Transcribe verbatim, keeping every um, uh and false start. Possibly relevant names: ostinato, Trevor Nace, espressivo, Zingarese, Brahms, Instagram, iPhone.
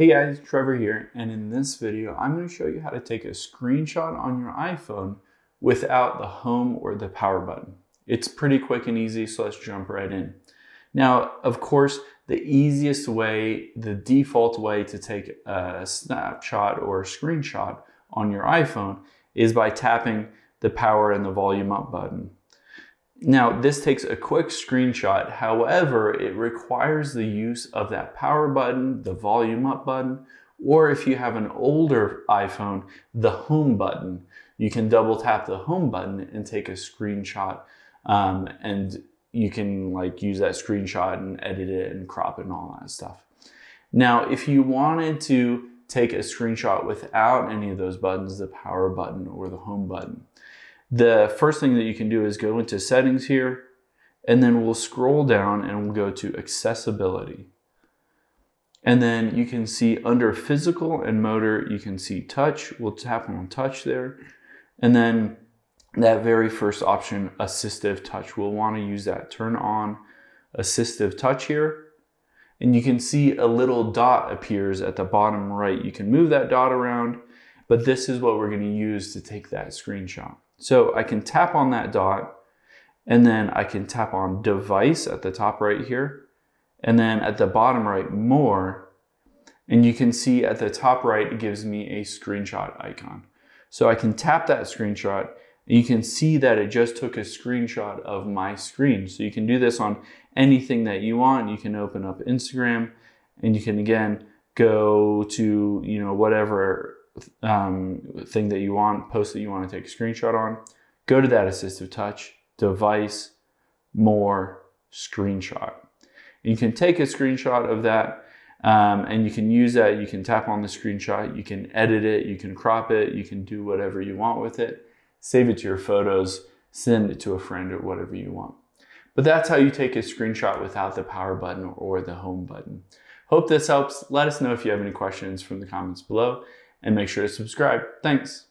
Hey guys, Trevor here, and in this video, I'm going to show you how to take a screenshot on your iPhone without the home or the power button. It's pretty quick and easy, so let's jump right in. Now, of course, the easiest way, the default way to take a snapshot or a screenshot on your iPhone is by tapping the power and the volume up button. Now, this takes a quick screenshot. However, it requires the use of that power button, the volume up button, or if you have an older iPhone, the home button. You can double tap the home button and take a screenshot, um, and you can like use that screenshot and edit it and crop it and all that stuff. Now, if you wanted to take a screenshot without any of those buttons, the power button or the home button, the first thing that you can do is go into settings here, and then we'll scroll down and we'll go to accessibility. And then you can see under physical and motor, you can see touch. We'll tap on touch there. And then that very first option, assistive touch. We'll want to use that. Turn on assistive touch here. And you can see a little dot appears at the bottom right. You can move that dot around, but this is what we're going to use to take that screenshot. So I can tap on that dot, and then I can tap on device at the top right here, and then at the bottom right, more, and you can see at the top right, it gives me a screenshot icon. So I can tap that screenshot, and you can see that it just took a screenshot of my screen. So you can do this on anything that you want. You can open up Instagram, and you can again, go to, you know, whatever Um, thing that you want, post that you want to take a screenshot on, go to that assistive touch, device, more, screenshot. You can take a screenshot of that, um, and you can use that. You can tap on the screenshot, you can edit it, you can crop it, you can do whatever you want with it, save it to your photos, send it to a friend or whatever you want. But that's how you take a screenshot without the power button or the home button. Hope this helps. Let us know if you have any questions from the comments below. And make sure to subscribe. Thanks.